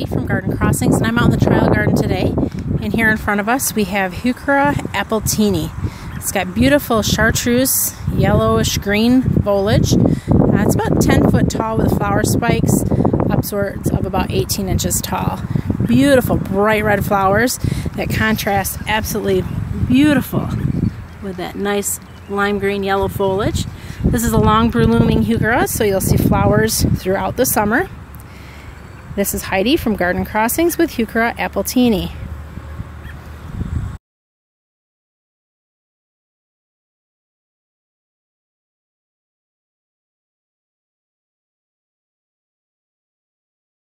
Appletini from Garden Crossings, and I'm out in the trial garden today. And here in front of us we have Heuchera Appletini. It's got beautiful chartreuse, yellowish green foliage. It's about 10 foot tall with flower spikes upwards of about 18 inches tall. Beautiful bright red flowers that contrast absolutely beautiful with that nice lime green yellow foliage. This is a long blooming heuchera, so you'll see flowers throughout the summer. This is Heidi from Garden Crossings with Heuchera Appletini.